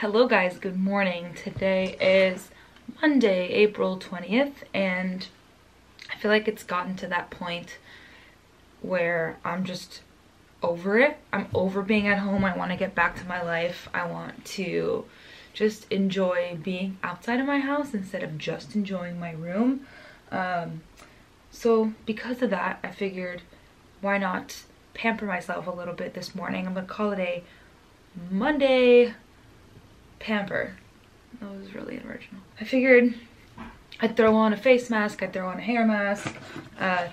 Hello guys, good morning. Today is Monday, April 20th, and I feel like it's gotten to that point where I'm just over it. I'm over being at home. I want to get back to my life. I want to just enjoy being outside of my house instead of just enjoying my room. So because of that, I figured why not pamper myself a little bit this morning. I'm gonna call it a Monday pamper. That was really original. I figured I'd throw on a face mask, I'd throw on a hair mask,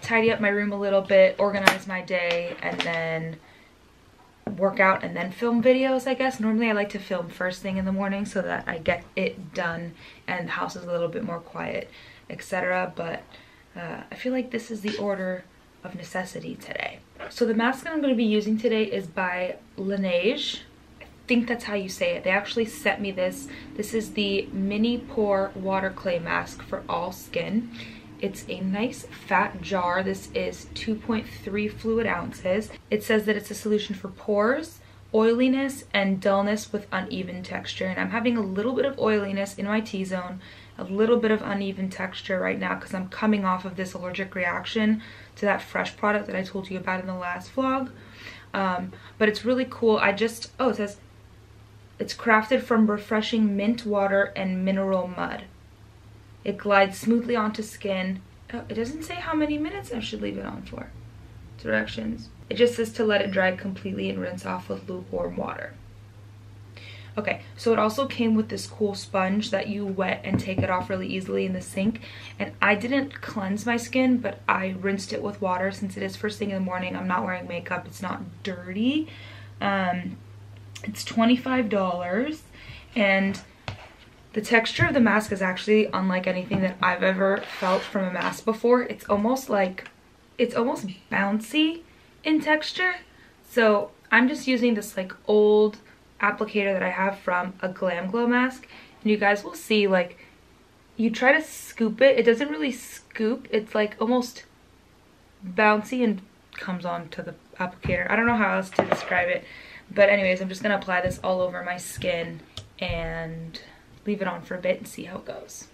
tidy up my room a little bit, organize my day, and then work out and then film videos, I guess. Normally I like to film first thing in the morning so that I get it done and the house is a little bit more quiet, etc. But I feel like this is the order of necessity today. So the mask that I'm going to be using today is by Laneige. I think that's how you say it. They actually sent me this. This is the mini pore water clay mask for all skin. It's a nice fat jar. This is 2.3 fluid ounces. It says that it's a solution for pores, oiliness, and dullness with uneven texture. And I'm having a little bit of oiliness in my T-zone, a little bit of uneven texture right now because I'm coming off of this allergic reaction to that fresh product that I told you about in the last vlog. But it's really cool. Oh, it says it's crafted from refreshing mint water and mineral mud. It glides smoothly onto skin. Oh, it doesn't say how many minutes I should leave it on for. Directions. It just says to let it dry completely and rinse off with lukewarm water. Okay, so it also came with this cool sponge that you wet and take it off really easily in the sink. And I didn't cleanse my skin, but I rinsed it with water since it is first thing in the morning. I'm not wearing makeup. It's not dirty. It's $25, and the texture of the mask is actually unlike anything that I've ever felt from a mask before. It's almost like, it's almost bouncy in texture. So I'm just using this like old applicator that I have from a Glam Glow mask, and you guys will see like you try to scoop it. It doesn't really scoop. It's like almost bouncy and comes on to the applicator. I don't know how else to describe it. But anyways, I'm just going to apply this all over my skin and leave it on for a bit and see how it goes.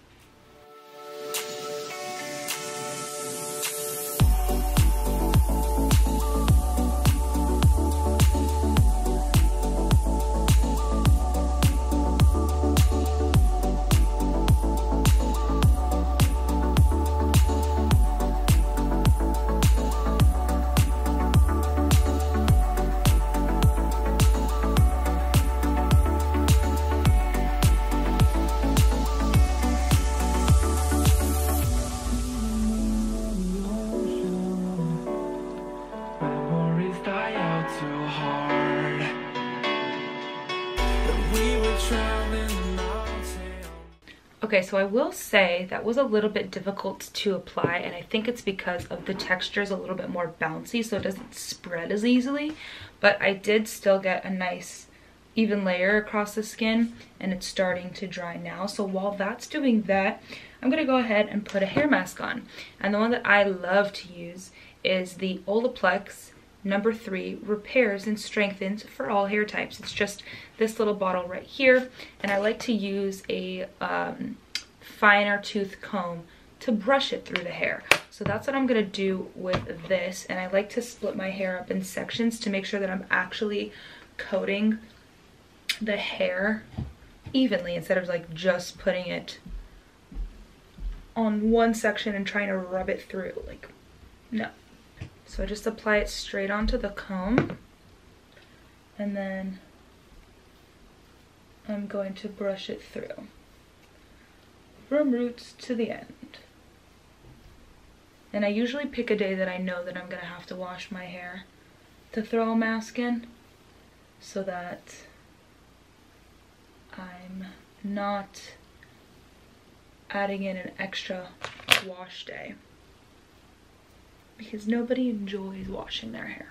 Okay, so I will say that was a little bit difficult to apply, and I think it's because of the texture is a little bit more bouncy, so it doesn't spread as easily, but I did still get a nice even layer across the skin, and it's starting to dry now. So while that's doing that, I'm gonna go ahead and put a hair mask on. And the one that I love to use is the Olaplex No. 3 Repairs and Strengthens for all hair types. It's just this little bottle right here, and I like to use a finer tooth comb to brush it through the hair. So that's what I'm gonna do with this, and I like to split my hair up in sections to make sure that I'm actually coating the hair evenly instead of like just putting it on one section and trying to rub it through, like, no. So I just apply it straight onto the comb, and then I'm going to brush it through from roots to the end. And I usually pick a day that I know that I'm gonna have to wash my hair to throw a mask in so that I'm not adding in an extra wash day, because nobody enjoys washing their hair.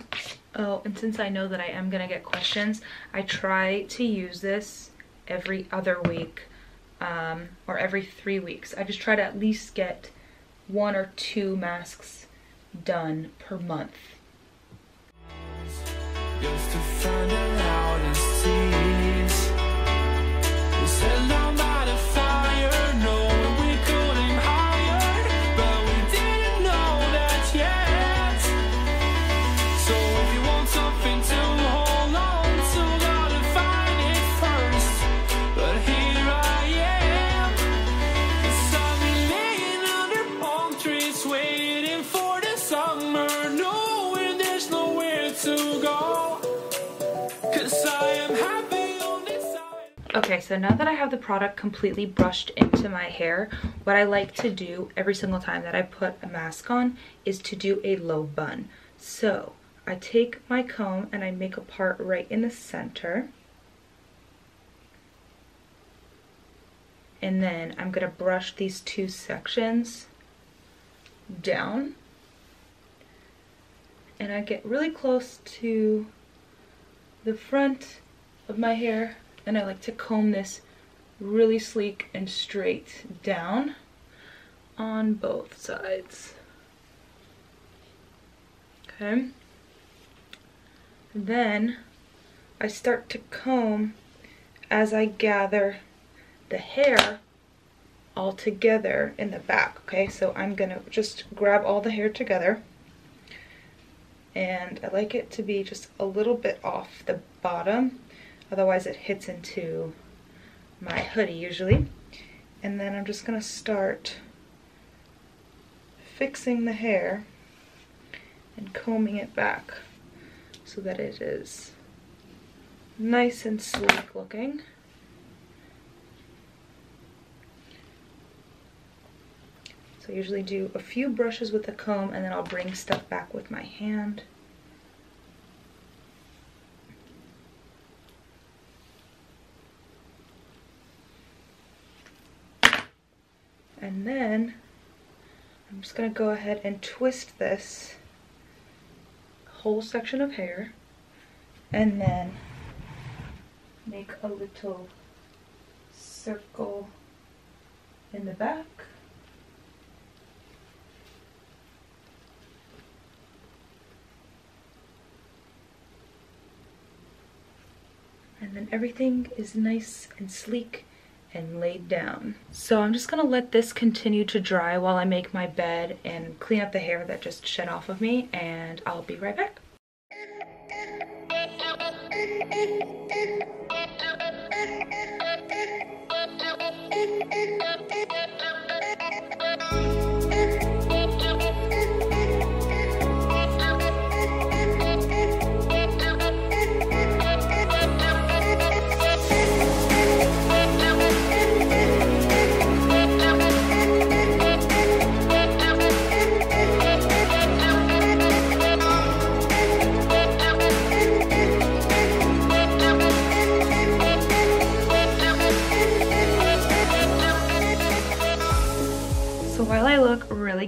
Oh, and since I know that I am gonna get questions, I try to use this every other week. Or every 3 weeks. I just try to at least get 1 or 2 masks done per month. Just to find out and see. Okay, so now that I have the product completely brushed into my hair, what I like to do every single time that I put a mask on is to do a low bun. So I take my comb and I make a part right in the center. And then I'm gonna brush these two sections down. And I get really close to the front of my hair, and I like to comb this really sleek and straight down on both sides. Okay. Then I start to comb as I gather the hair all together in the back. Okay, so I'm gonna just grab all the hair together, and I like it to be just a little bit off the bottom, otherwise it hits into my hoodie usually. And then I'm just gonna start fixing the hair and combing it back so that it is nice and sleek looking. So I usually do a few brushes with the comb, and then I'll bring stuff back with my hand. And then I'm just gonna go ahead and twist this whole section of hair and then make a little circle in the back. And then everything is nice and sleek and laid down. So I'm just gonna let this continue to dry while I make my bed and clean up the hair that just shed off of me, and I'll be right back.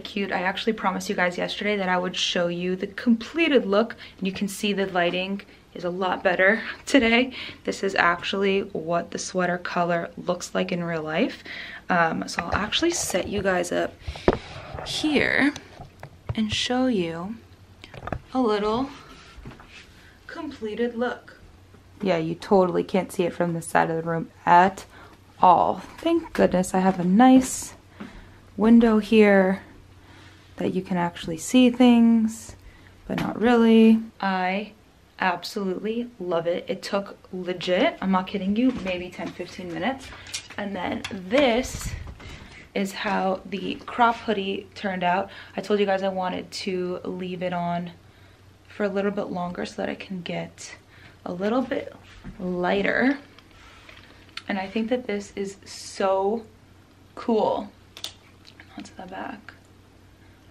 Cute. I actually promised you guys yesterday that I would show you the completed look, and you can see the lighting is a lot better today. This is actually what the sweater color looks like in real life. So I'll actually set you guys up here and show you a little completed look. Yeah, you totally can't see it from this side of the room at all. Thank goodness I have a nice window here that you can actually see things, but not really. I absolutely love it. It took legit, I'm not kidding you, maybe 10-15 minutes. And then this is how the crop hoodie turned out. I told you guys I wanted to leave it on for a little bit longer so that I can get a little bit lighter. And I think that this is so cool. Onto the back.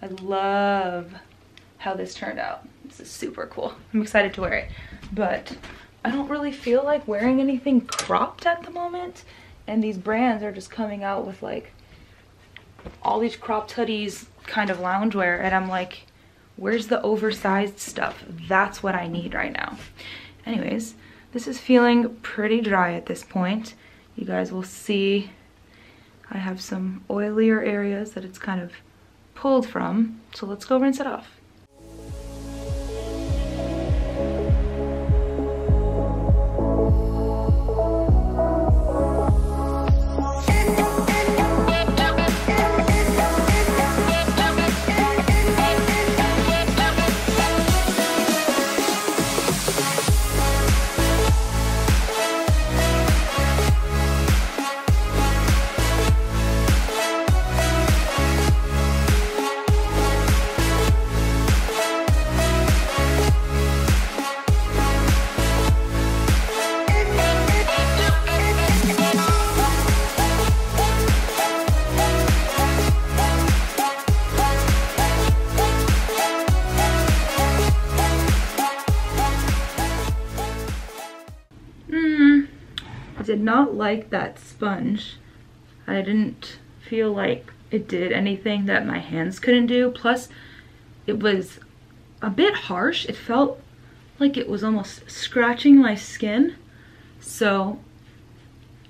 I love how this turned out. This is super cool. I'm excited to wear it, but I don't really feel like wearing anything cropped at the moment, and these brands are just coming out with like all these cropped hoodies, kind of loungewear, and I'm like, where's the oversized stuff? That's what I need right now. Anyways, this is feeling pretty dry at this point. You guys will see I have some oilier areas that it's kind of pulled from, so let's go rinse it off. not like that sponge. I didn't feel like it did anything that my hands couldn't do. Plus, it was a bit harsh. It felt like it was almost scratching my skin. So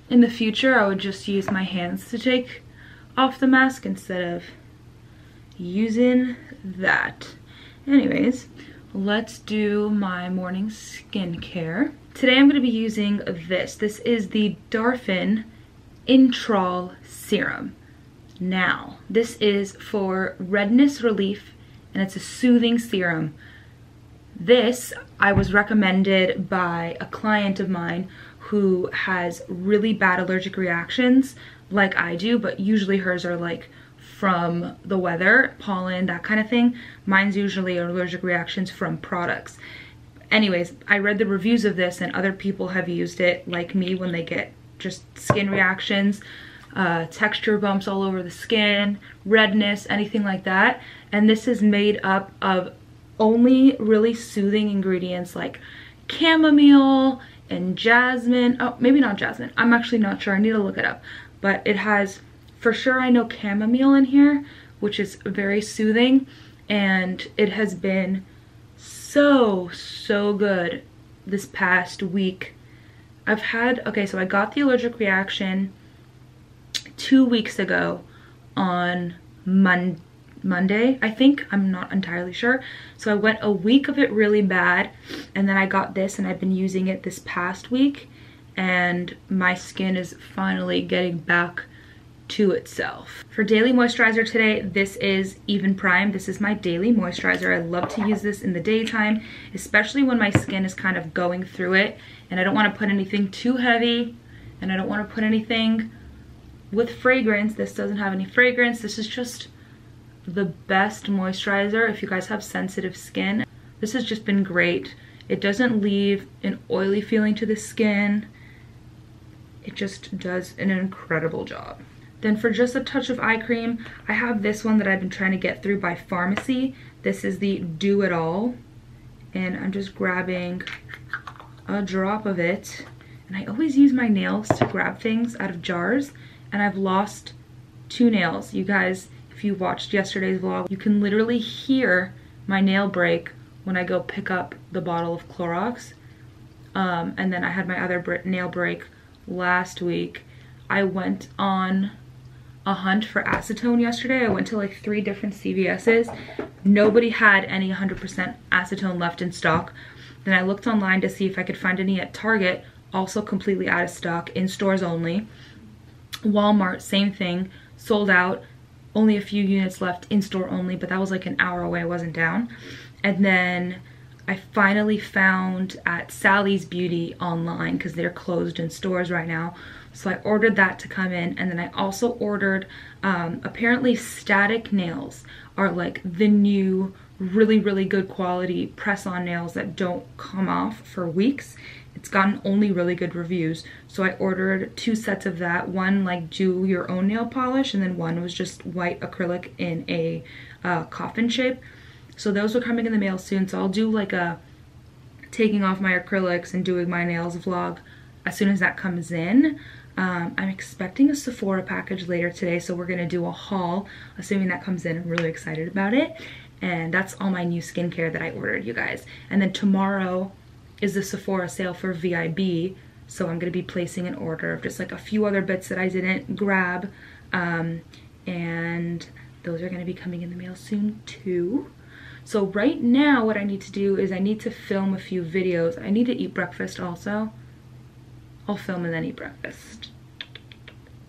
in the future, I would just use my hands to take off the mask instead of using that. Anyways, let's do my morning skincare. Today I'm going to be using this. This is the Darphin Intral Serum. Now, this is for redness relief and it's a soothing serum. This I was recommended by a client of mine who has really bad allergic reactions like I do, but usually hers are like from the weather, pollen, that kind of thing. Mine's usually allergic reactions from products. Anyways, I read the reviews of this and other people have used it like me when they get just skin reactions, texture bumps all over the skin, redness, anything like that. And this is made up of only really soothing ingredients like chamomile and jasmine. Oh, maybe not jasmine. I'm actually not sure. I need to look it up. But it has, for sure, I know chamomile in here, which is very soothing. And it has been so good this past week. I've had, okay, so I got the allergic reaction 2 weeks ago on Monday, I think. I'm not entirely sure. So I went a week of it really bad, and then I got this, and I've been using it this past week, and my skin is finally getting back to itself. For daily moisturizer today, this is Even Prime. This is my daily moisturizer. I love to use this in the daytime, especially when my skin is kind of going through it, and I don't want to put anything too heavy, and I don't want to put anything with fragrance. This doesn't have any fragrance. This is just the best moisturizer if you guys have sensitive skin. This has just been great. It doesn't leave an oily feeling to the skin. It just does an incredible job. Then for just a touch of eye cream, I have this one that I've been trying to get through by Farmacy. This is the Do It All. And I'm just grabbing a drop of it. And I always use my nails to grab things out of jars. And I've lost 2 nails. You guys, if you watched yesterday's vlog, you can literally hear my nail break when I go pick up the bottle of Clorox. And then I had my other nail break last week. I went on a hunt for acetone yesterday. I went to like 3 different CVS's. Nobody had any 100% acetone left in stock. Then I looked online to see if I could find any at Target, also completely out of stock, in stores only. Walmart, same thing, sold out, only a few units left, in store only, but that was like an hour away, I wasn't down. And then I finally found at Sally's Beauty online, because they're closed in stores right now. So I ordered that to come in, and then I also ordered, apparently Static Nails are like the new really good quality press-on nails that don't come off for weeks. It's gotten only really good reviews. So I ordered 2 sets of that. One like do your own nail polish, and then one was just white acrylic in a coffin shape. So those are coming in the mail soon. So I'll do like a taking off my acrylics and doing my nails vlog as soon as that comes in. I'm expecting a Sephora package later today, so we're gonna do a haul, assuming that comes in. I'm really excited about it. And that's all my new skincare that I ordered, you guys. And then tomorrow is the Sephora sale for VIB, so I'm gonna be placing an order of just like a few other bits that I didn't grab. And those are gonna be coming in the mail soon too. So right now what I need to do is I need to film a few videos. I need to eat breakfast also. I'll film and then eat breakfast.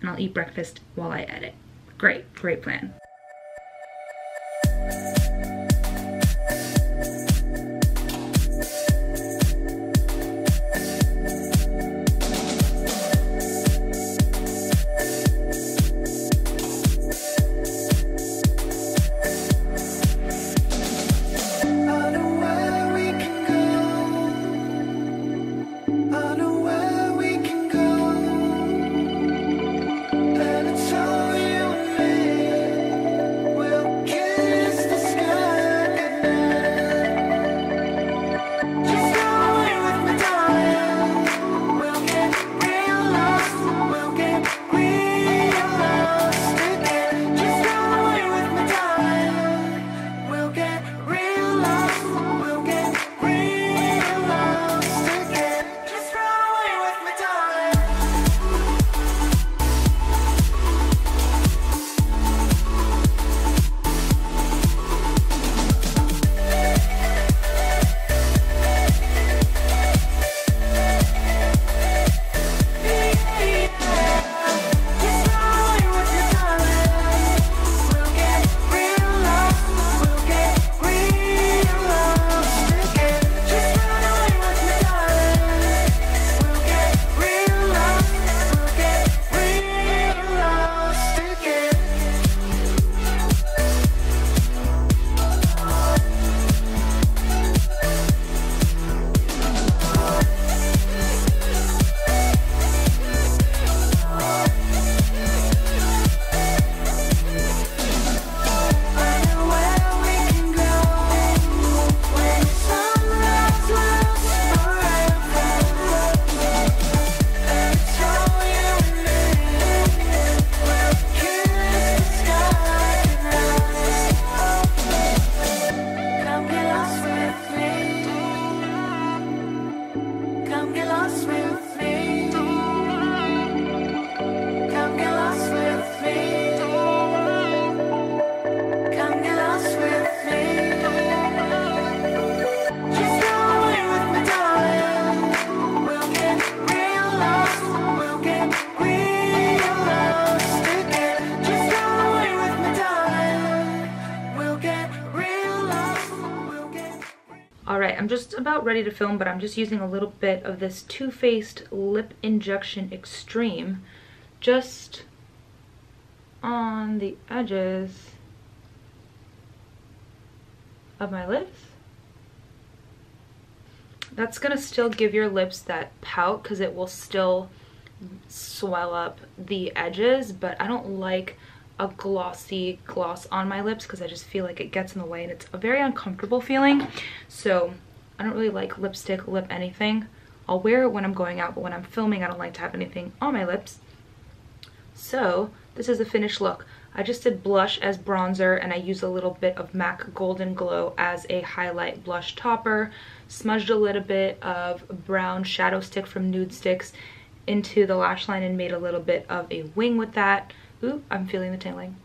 And I'll eat breakfast while I edit. Great, great plan. Alright, I'm just about ready to film, but I'm just using a little bit of this Too Faced Lip Injection Extreme just on the edges of my lips. That's gonna still give your lips that pout because it will still swell up the edges, but I don't like a glossy gloss on my lips because I just feel like it gets in the way and it's a very uncomfortable feeling. So I don't really like lipstick, lip anything. I'll wear it when I'm going out, but when I'm filming I don't like to have anything on my lips. So this is the finished look. I just did blush as bronzer and I used a little bit of MAC Golden Glow as a highlight blush topper, smudged a little bit of brown shadow stick from Nudestix into the lash line and made a little bit of a wing with that. Ooh, I'm feeling the tingling.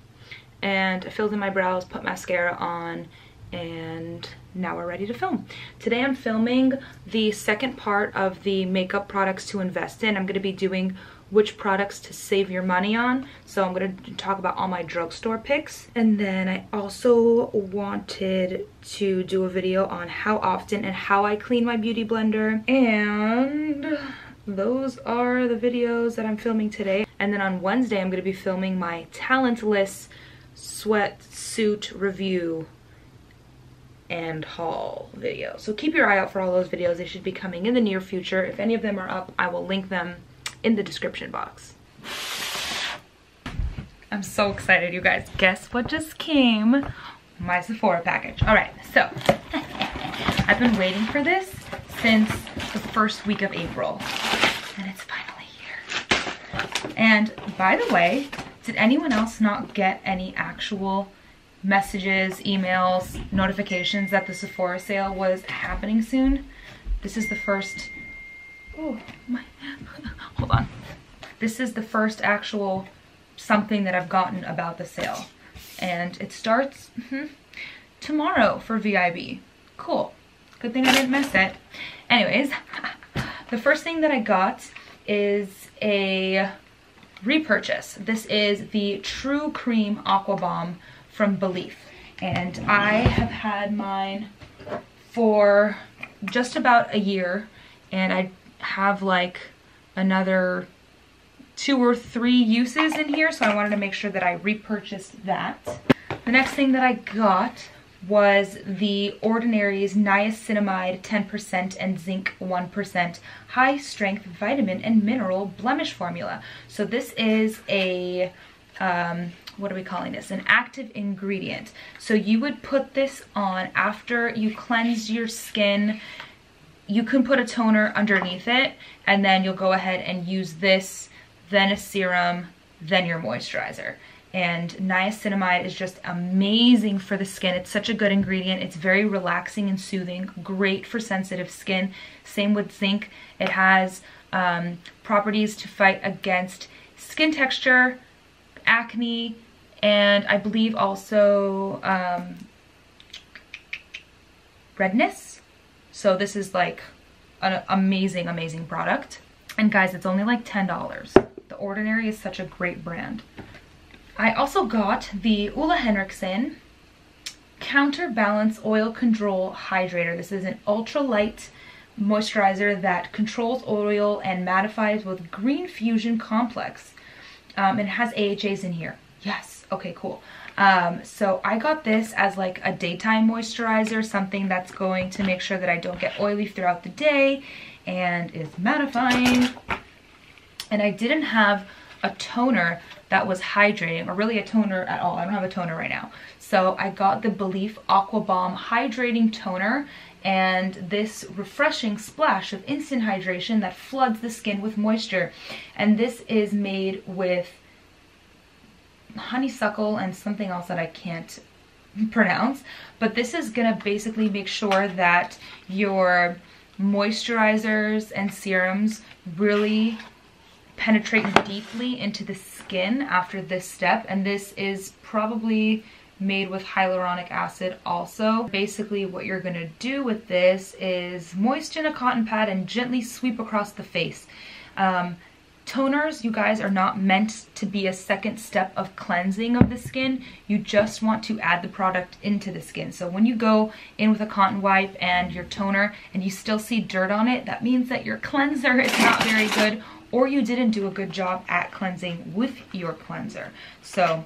And I filled in my brows, put mascara on, and now we're ready to film. Today I'm filming the second part of the makeup products to invest in. I'm going to be doing which products to save your money on. So I'm going to talk about all my drugstore picks. And then I also wanted to do a video on how often and how I clean my beauty blender. And those are the videos that I'm filming today. And then on Wednesday, I'm going to be filming my Talentless sweatsuit review and haul video. So keep your eye out for all those videos. They should be coming in the near future. If any of them are up, I will link them in the description box. I'm so excited, you guys. Guess what just came? My Sephora package. All right, so I've been waiting for this since the first week of April, and it's finally here. And by the way, did anyone else not get any actual messages, emails, notifications that the Sephora sale was happening soon? This is the first, oh my, hold on. This is the first actual something that I've gotten about the sale. And it starts tomorrow for VIB. Cool. Good thing I didn't miss it. Anyways, the first thing that I got is a repurchase. This is the True Cream Aqua Balm from Belief. And I have had mine for just about a year. And I have like another 2 or 3 uses in here. So I wanted to make sure that I repurchased that. The next thing that I got was The Ordinary's Niacinamide 10% and Zinc 1% High Strength Vitamin and Mineral Blemish Formula. So this is a, what are we calling this? An active ingredient. So you would put this on after you cleanse your skin. You can put a toner underneath it, and then you'll go ahead and use this, then a serum, then your moisturizer. And niacinamide is just amazing for the skin. It's such a good ingredient. It's very relaxing and soothing, great for sensitive skin. Same with zinc. It has properties to fight against skin texture, acne, and I believe also redness. So this is like an amazing, amazing product. And guys, it's only like $10. The Ordinary is such a great brand. I also got the OleHenriksen Counterbalance Oil Control Hydrator. This is an ultralight moisturizer that controls oil and mattifies with Green Fusion Complex. It has AHAs in here. Yes. Okay, cool. So I got this as like a daytime moisturizer, something that's going to make sure that I don't get oily throughout the day and is mattifying. And I didn't have a toner that was hydrating, or really a toner at all. I don't have a toner right now. So I got the Belief Aqua Balm Hydrating Toner, and this refreshing splash of instant hydration that floods the skin with moisture. And this is made with honeysuckle and something else that I can't pronounce. But this is gonna basically make sure that your moisturizers and serums really penetrate deeply into the skin after this step, and this is probably made with hyaluronic acid also. Basically what you're gonna do with this is moisten a cotton pad and gently sweep across the face. Toners, you guys, are not meant to be a second step of cleansing of the skin. You just want to add the product into the skin. So when you go in with a cotton wipe and your toner and you still see dirt on it, that means that your cleanser is not very good, or you didn't do a good job at cleansing with your cleanser. So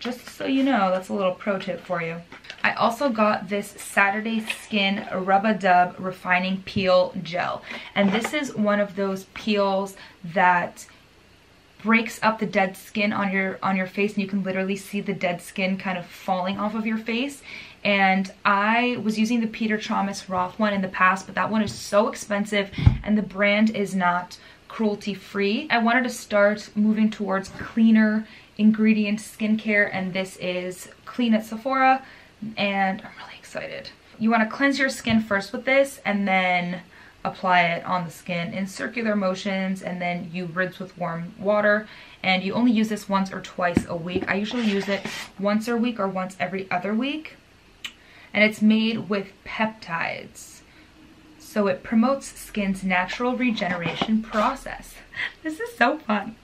just so you know, that's a little pro tip for you. I also got this Saturday Skin Rub-A-Dub Refining Peel Gel. And this is one of those peels that breaks up the dead skin on your face, and you can literally see the dead skin kind of falling off of your face. And I was using the Peter Thomas Roth one in the past, but that one is so expensive and the brand is not cruelty free. I wanted to start moving towards cleaner ingredient skincare, and this is clean at Sephora, and I'm really excited. You want to cleanse your skin first with this and then apply it on the skin in circular motions, and then you rinse with warm water, and you only use this once or twice a week. I usually use it once a week or once every other week, and it's made with peptides, so it promotes skin's natural regeneration process. This is so fun.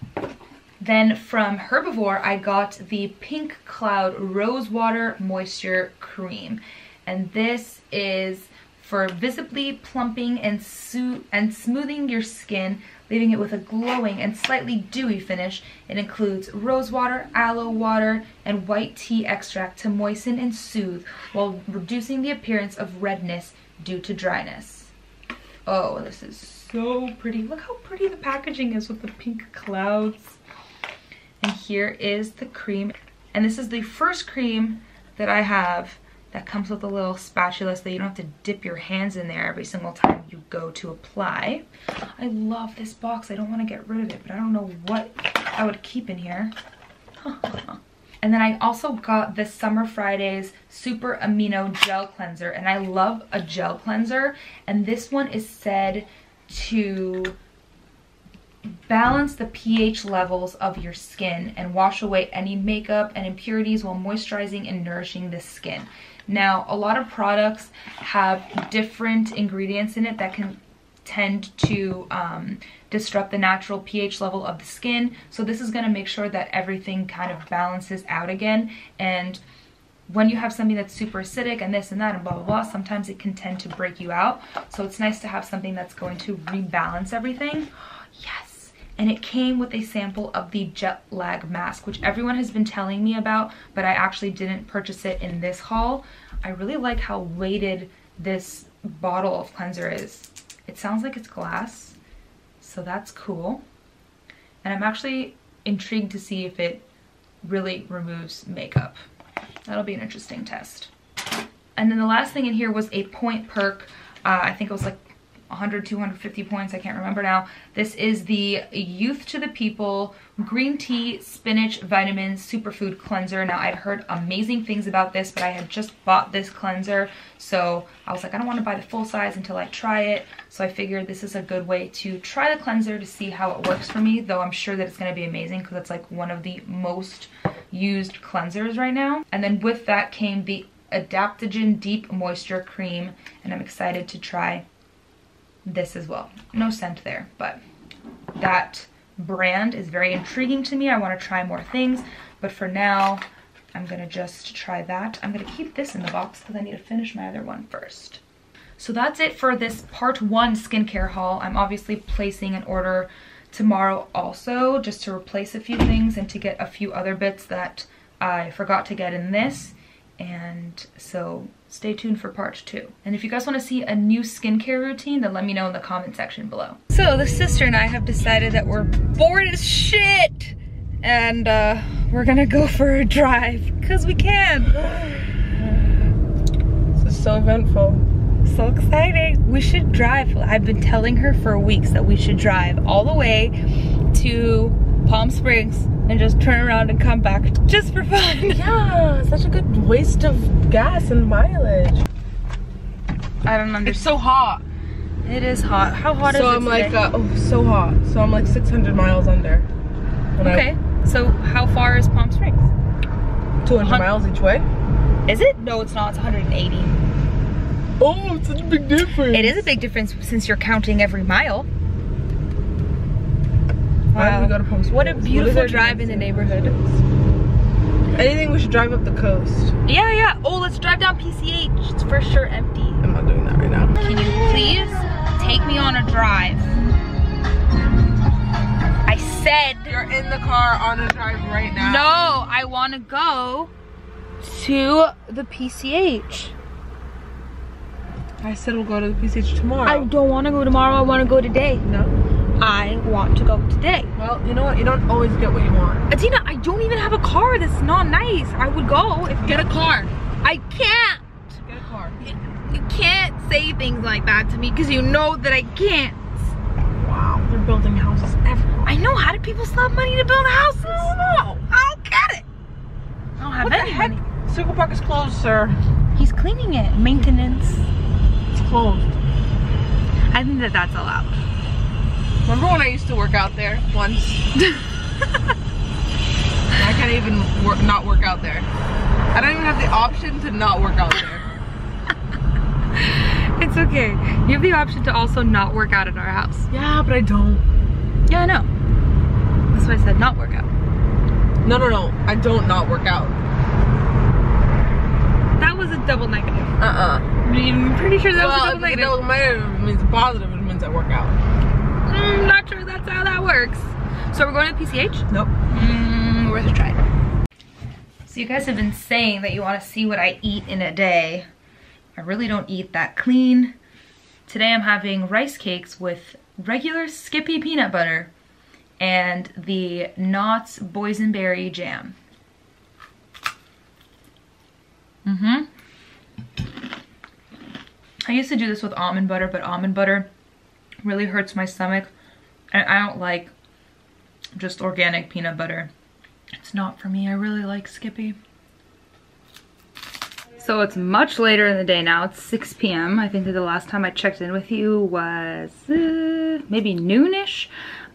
Then from Herbivore, I got the Pink Cloud Rosewater Moisture Cream. And this is for visibly plumping and smoothing your skin, leaving it with a glowing and slightly dewy finish. It includes rose water, aloe water, and white tea extract to moisten and soothe while reducing the appearance of redness due to dryness. Oh, this is so pretty. Look how pretty the packaging is with the pink clouds. And here is the cream, and this is the first cream that I have that comes with a little spatula so that you don't have to dip your hands in there every single time you go to apply. I love this box. I don't want to get rid of it, but I don't know what I would keep in here. And then I also got the Summer Fridays Super Amino Gel Cleanser, and I love a gel cleanser, and this one is said to balance the pH levels of your skin and wash away any makeup and impurities while moisturizing and nourishing the skin. Now, a lot of products have different ingredients in it that can tend to disrupt the natural pH level of the skin. So this is going to make sure that everything kind of balances out again. And when you have something that's super acidic and this and that and blah, blah, blah, sometimes it can tend to break you out. So it's nice to have something that's going to rebalance everything. Yes. And it came with a sample of the Jet Lag Mask, which everyone has been telling me about, but I actually didn't purchase it in this haul. I really like how weighted this bottle of cleanser is. It sounds like it's glass, so that's cool. And I'm actually intrigued to see if it really removes makeup. That'll be an interesting test. And then the last thing in here was a point perk. I think it was like 100, 250 points, I can't remember now. This is the Youth to the People Green Tea Spinach Vitamins Superfood Cleanser. Now, I'd heard amazing things about this, but I had just bought this cleanser, so I was like, I don't want to buy the full size until I try it. So I figured this is a good way to try the cleanser to see how it works for me, though I'm sure that it's going to be amazing because it's like one of the most used cleansers right now. And then with that came the Adaptogen Deep Moisture Cream, and I'm excited to try this as well. No scent there, but that brand is very intriguing to me. I want to try more things, but for now I'm gonna just try that. I'm gonna keep this in the box because I need to finish my other one first. So that's it for this part one skincare haul. I'm obviously placing an order tomorrow also, just to replace a few things and to get a few other bits that I forgot to get in this. And so stay tuned for part two. And if you guys want to see a new skincare routine, then let me know in the comment section below. So the sister and I have decided that we're bored as shit, and we're gonna go for a drive because we can. This is so eventful. So exciting. We should drive. I've been telling her for weeks that we should drive all the way to Palm Springs and just turn around and come back just for fun. Yeah, such a good waste of gas and mileage. I don't understand. It's so hot. It is hot. How hot is it today? So I'm like, oh, so hot. So I'm like 600 miles under. Okay, so how far is Palm Springs? 200 miles each way. Is it? No, it's not. It's 180. Oh, it's such a big difference. It is a big difference since you're counting every mile. Wow. What a beautiful drive in the neighborhood. I think we should drive up the coast. Yeah, yeah. Oh, let's drive down PCH. It's for sure empty. I'm not doing that right now. Can you please take me on a drive? I said. You're in the car on a drive right now. No, I want to go to the PCH. I said we'll go to the PCH tomorrow. I don't want to go tomorrow. I want to go today. No. I want to go today. Well, you know what? You don't always get what you want. Adina, I don't even have a car. That's not nice. I would go if... Get a car. I can't. Get a car. You can't say things like that to me because you know that I can't. Wow. They're building houses everywhere. I know. How do people still have money to build houses? I don't know. I don't get it. I don't have any money. What the heck? Circle Park is closed, sir. He's cleaning it. Maintenance. It's closed. I think that that's allowed. Remember when I used to work out there once? I can't even not work out there. I don't even have the option to not work out there. It's okay. You have the option to also not work out at our house. Yeah, but I don't. Yeah, I know. That's why I said not work out. No, no, no. I don't not work out. That was a double negative. Uh-uh. I'm pretty sure that was a double negative. Well, negative means positive. It means I work out. I'm not sure that's how that works. So we're going to PCH? Nope. Worth a try. So you guys have been saying that you want to see what I eat in a day. I really don't eat that clean. Today I'm having rice cakes with regular Skippy peanut butter and the Knott's boysenberry jam. I used to do this with almond butter, but almond butter really hurts my stomach, and I don't like just organic peanut butter. It's not for me. I really like Skippy. So it's much later in the day now. It's 6 p.m. I think that the last time I checked in with you was maybe noonish,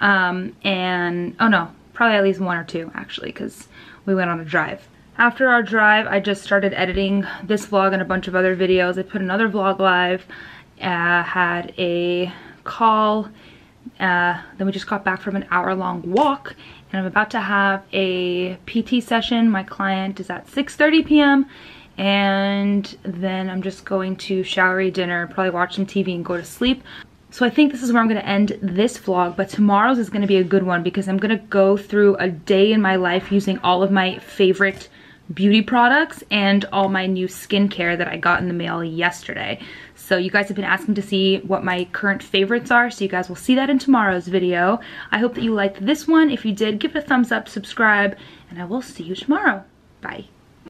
and oh no, probably at least one or two actually, because we went on a drive. After our drive, I just started editing this vlog and a bunch of other videos. I put another vlog live. Had a call, then we just got back from an hour-long walk, and I'm about to have a PT session. My client is at 6:30 p.m. and then I'm just going to shower, dinner, probably watch some TV and go to sleep. So I think this is where I'm going to end this vlog, but tomorrow's is going to be a good one because I'm going to go through a day in my life using all of my favorite beauty products and all my new skincare that I got in the mail yesterday. So you guys have been asking to see what my current favorites are, so you guys will see that in tomorrow's video. I hope that you liked this one. If you did, give it a thumbs up, subscribe, and I will see you tomorrow. Bye.